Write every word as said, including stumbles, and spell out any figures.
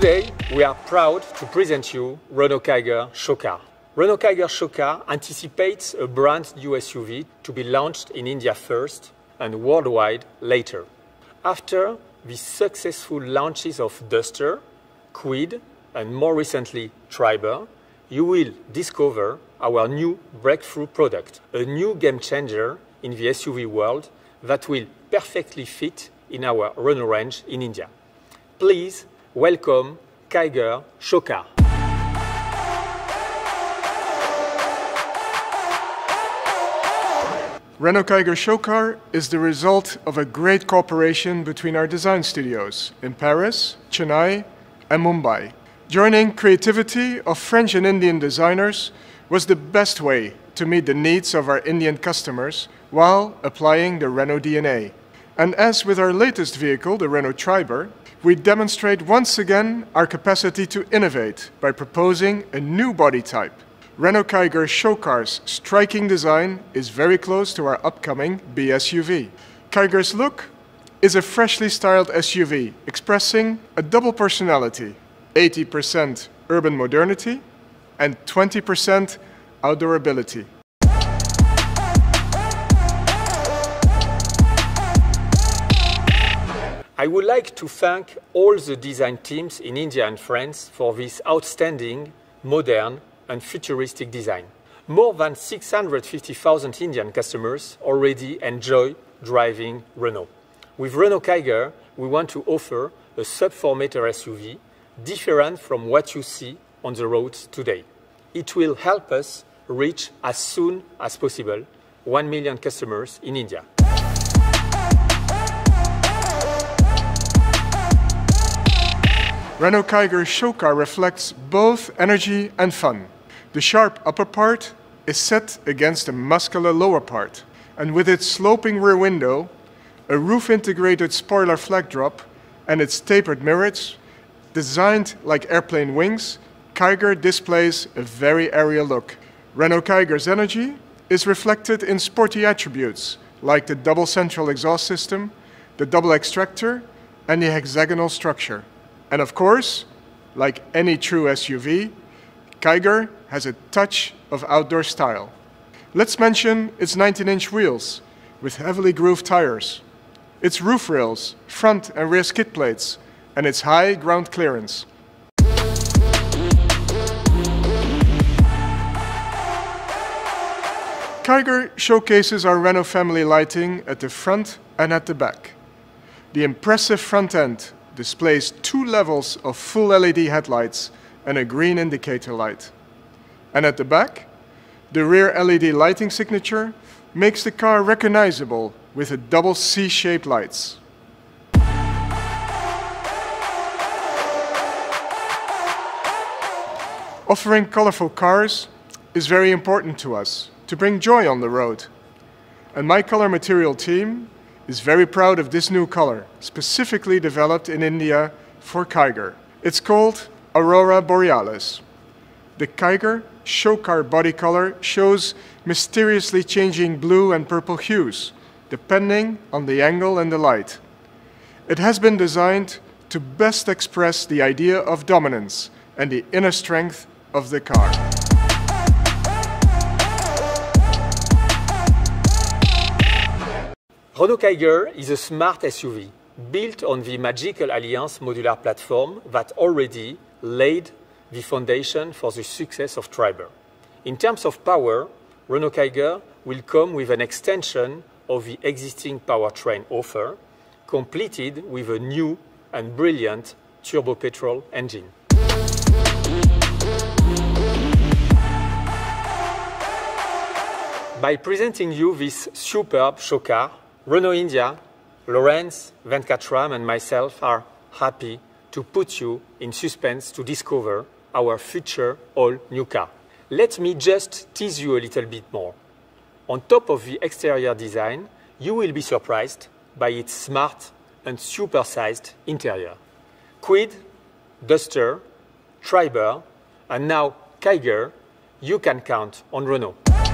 Today, we are proud to present you Renault Kiger show car. Renault Kiger show car anticipates a brand new S U V to be launched in India first and worldwide later. After the successful launches of Duster, Kwid, and more recently Triber, you will discover our new breakthrough product, a new game changer in the S U V world that will perfectly fit in our Renault range in India. Please welcome Kiger show car. Renault Kiger show car is the result of a great cooperation between our design studios in Paris, Chennai, and Mumbai. Joining creativity of French and Indian designers was the best way to meet the needs of our Indian customers while applying the Renault D N A. And as with our latest vehicle, the Renault Triber, we demonstrate once again our capacity to innovate by proposing a new body type. Renault Kiger show car's striking design is very close to our upcoming B S U V. Kiger's look is a freshly styled S U V expressing a double personality, eighty percent urban modernity and twenty percent outdoor ability. I would like to thank all the design teams in India and France for this outstanding, modern and futuristic design. More than six hundred fifty thousand Indian customers already enjoy driving Renault. With Renault Kiger, we want to offer a sub four meter S U V different from what you see on the roads today. It will help us reach as soon as possible one million customers in India. Renault Kiger show car reflects both energy and fun. The sharp upper part is set against a muscular lower part, and with its sloping rear window, a roof-integrated spoiler flag drop, and its tapered mirrors, designed like airplane wings, Kiger displays a very aerial look. Renault Kiger's energy is reflected in sporty attributes like the double central exhaust system, the double extractor, and the hexagonal structure. And of course, like any true S U V, Kiger has a touch of outdoor style. Let's mention its nineteen inch wheels with heavily grooved tires, its roof rails, front and rear skid plates, and its high ground clearance. Kiger showcases our Renault family lighting at the front and at the back. The impressive front end displays two levels of full L E D headlights and a green indicator light. And at the back, the rear L E D lighting signature makes the car recognizable with a double C-shaped lights. Offering colorful cars is very important to us to bring joy on the road. And my color material team is very proud of this new color, specifically developed in India for Kiger. It's called Aurora Borealis. The Kiger show car body color shows mysteriously changing blue and purple hues, depending on the angle and the light. It has been designed to best express the idea of dominance and the inner strength of the car. Renault Kiger is a smart S U V built on the Magical Alliance Modular Platform that already laid the foundation for the success of Triber. In terms of power, Renault Kiger will come with an extension of the existing powertrain offer, completed with a new and brilliant turbo petrol engine. By presenting you this superb show car, Renault India, Lorenz, Venkatram and myself are happy to put you in suspense to discover our future all-new car. Let me just tease you a little bit more. On top of the exterior design, you will be surprised by its smart and supersized interior. Kwid, Duster, Triber and now Kiger, you can count on Renault.